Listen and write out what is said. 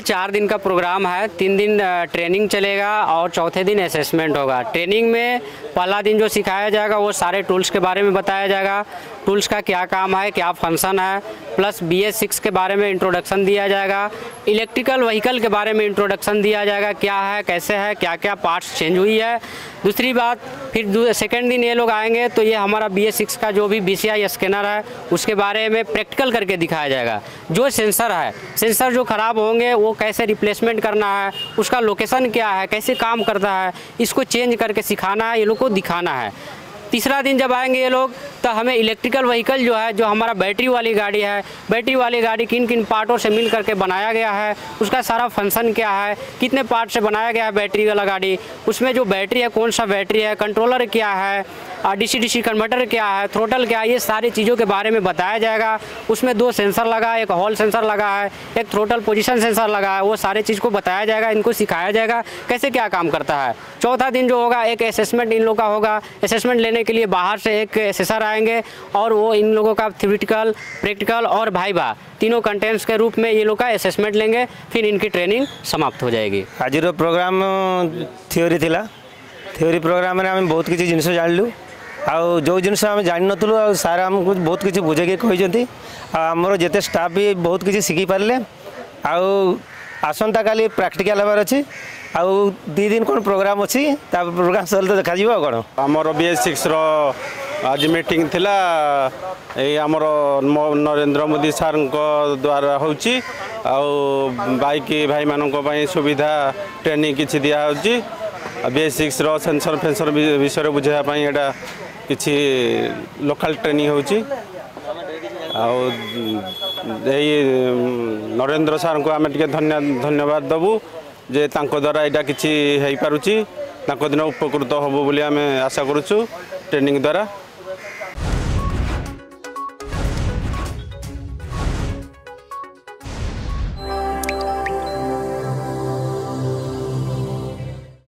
चार दिन का प्रोग्राम है। 3 दिन ट्रेनिंग चलेगा और चौथे दिन असेसमेंट होगा। ट्रेनिंग में पहला दिन जो सिखाया जाएगा वो सारे टूल्स के बारे में बताया जाएगा, टूल्स का क्या काम है, क्या फंक्शन है, प्लस BS6 के बारे में इंट्रोडक्शन दिया जाएगा, इलेक्ट्रिकल व्हीकल के बारे में इंट्रोडक्शन दिया जाएगा, क्या है, कैसे है, क्या क्या पार्ट्स चेंज हुई है। दूसरी बात, फिर सेकेंड दिन ये लोग आएंगे तो ये हमारा BS6 का जो भी BCI स्कैनर है उसके बारे में प्रैक्टिकल करके दिखाया जाएगा। जो सेंसर है, सेंसर जो ख़राब होंगे वो कैसे रिप्लेसमेंट करना है, उसका लोकेशन क्या है, कैसे काम करता है, इसको चेंज करके सिखाना है, ये लोग को दिखाना है। तीसरा दिन जब आएंगे ये लोग तो हमें इलेक्ट्रिकल व्हीकल जो है, जो हमारा बैटरी वाली गाड़ी है, बैटरी वाली गाड़ी किन किन पार्टों से मिल करके बनाया गया है, उसका सारा फंक्शन क्या है, कितने पार्ट से बनाया गया है बैटरी वाला गाड़ी, उसमें जो बैटरी है कौन सा बैटरी है, कंट्रोलर क्या है, DC कन्वर्टर क्या है, थ्रोटल क्या है, ये सारी चीज़ों के बारे में बताया जाएगा। उसमें 2 सेंसर लगा है, एक हॉल सेंसर लगा है, एक थ्रोटल पोजीशन सेंसर लगा है, वो सारे चीज़ को बताया जाएगा, इनको सिखाया जाएगा कैसे क्या काम करता है। चौथा दिन जो होगा एक असेसमेंट इन लोग का होगा। असेसमेंट लेने के लिए बाहर से एक असेसर आएंगे और वो इन लोगों का थियोरेटिकल, प्रैक्टिकल और वाइवा तीनों कंटेंट्स के रूप में ये लोग का असेसमेंट लेंगे, फिर इनकी ट्रेनिंग समाप्त हो जाएगी। आज प्रोग्राम थ्योरी थिला, थ्योरी प्रोग्राम में हम बहुत किसी जिनसे जान लू आउ जो जिनस आम जान नथुलु आ सार हमकु बहुत किसी बुझेके कहिसेंती आ हमरो जेते स्टाफ भी बहुत किसी सिखी पारले। आउ आसंता काली प्रैक्टिकल हबार अछि, आउ 2 दिन कोन प्रोग्राम अछि, ता प्रोग्राम सलते देखा जिवो। कोन हमरो BS6 रो आज मीटिंग थिला, ए हमरो नरेंद्र मोदी सर को द्वारा होउची। आउ बाइक भाई मानन को पई सुविधा ट्रेनिंग किछि दिया होउची। BS6 रो सेंसर फेंसर विषय बुझा पई एटा किसी लोकल ट्रेनिंग होची। नरेंद्र सर को आम धन्यवाद दबू जे तांको द्वारा यहाँ किसी हो पार्टी दिन उपकृत हबू बोली आशा करूँ ट्रेनिंग द्वारा।